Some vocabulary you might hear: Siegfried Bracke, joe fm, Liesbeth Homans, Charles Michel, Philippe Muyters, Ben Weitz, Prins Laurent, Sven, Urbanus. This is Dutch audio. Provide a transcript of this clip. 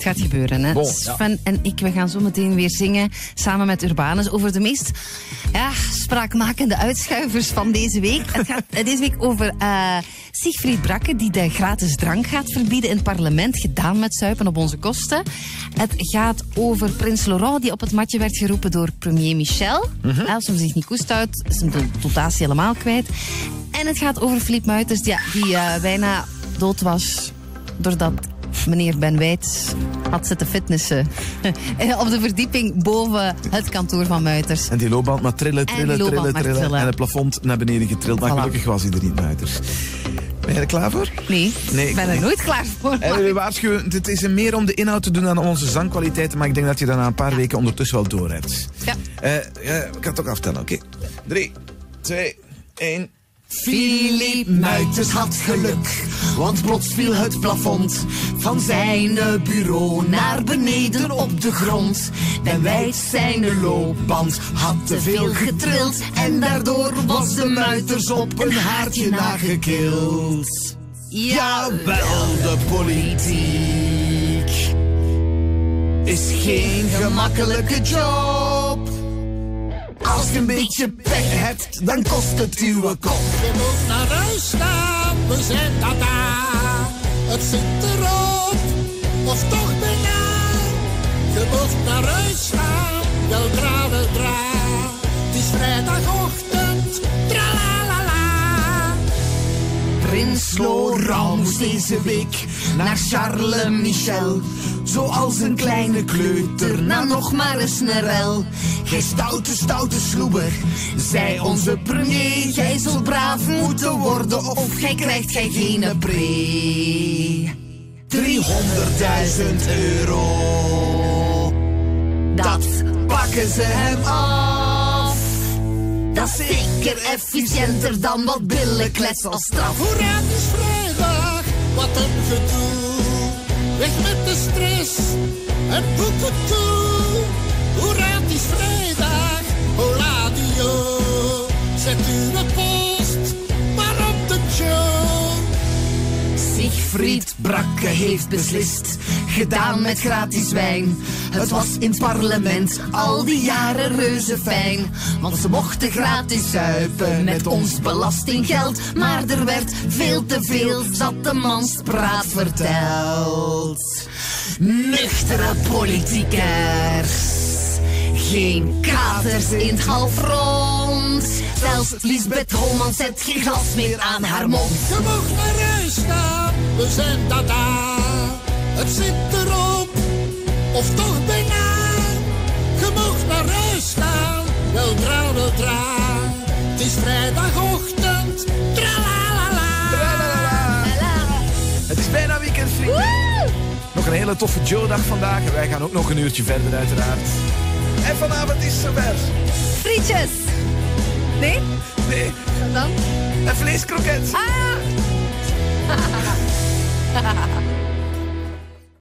Het gaat gebeuren, hè. Bon, Sven en ik, we gaan zo meteen weer zingen samen met Urbanus over de meest spraakmakende uitschuivers van deze week. Het gaat deze week over Siegfried Bracke, die de gratis drank gaat verbieden in het parlement, gedaan met zuipen op onze kosten. Het gaat over Prins Laurent, die op het matje werd geroepen door premier Michel. Als hem zich niet koest uit, is hem de dotatie helemaal kwijt. En het gaat over Philippe Muyters, die bijna dood was doordat meneer Ben Weitz had zitten fitnessen op de verdieping boven het kantoor van Muyters. En die loopband maar trillen. En het plafond naar beneden getrild. Maar gelukkig was hij er niet, Muyters. Ben jij er klaar voor? Nee, ik ben er nooit klaar voor. We waarschuwen, het is meer om de inhoud te doen dan onze zangkwaliteiten, maar ik denk dat je dat na een paar weken ondertussen wel door hebt. Ja. Ik kan het ook aftellen, oké. 3, 2, 1... Philippe Muyters had geluk, want plots viel het plafond van zijn bureau naar beneden op de grond. Ben Weitz zijn loopband had te veel getrild en daardoor was de Muyters op een haartje nagekild. Jawel, de politiek is geen gemakkelijke job. Als je een beetje pech hebt, dan kost het uw kop. Je moet naar huis staan, we zijn dada. Het zit erop, of toch bijna. Je moet naar huis staan, weldra. Het is vrijdagochtend, tralalala. Prins Laurent moest deze week naar Charles Michel. Zoals een kleine kleuter, nou nog maar eens een rel. Gij stoute sloeber, zei onze premier. Gij zult braaf moeten worden of gij krijgt gij geen pree. 300.000 euro, dat pakken ze hem af. Dat is zeker efficiënter dan wat billenklets als straf. Hoera, het is vrijdag, wat een gedoe. Weg met de stress en boeken toe. Hoera, het is vrijdag, hola dio. Zet u de post maar op de show. Siegfried Bracke heeft beslist, gedaan met gratis wijn. Het was in het parlement al die jaren reuze fijn. Want ze mochten gratis zuipen met ons belastinggeld. Maar er werd veel te veel, zat de manspraat verteld. Nuchtere politiekers, geen katers in het halfrond. Zelfs Liesbeth Homans zet geen glas meer aan haar mond. Je mag naar huis gaan, we zijn dada. Het zit erop, of toch bijna. Je mag naar huis gaan, weldra. Het is vrijdagochtend, tralalala. Het is bijna weekend, vrienden. Nog een hele toffe Joe-dag vandaag en wij gaan ook nog een uurtje verder, uiteraard. En vanavond is het zover. Frietjes. Nee. En dan? En vleeskrokets. Ah!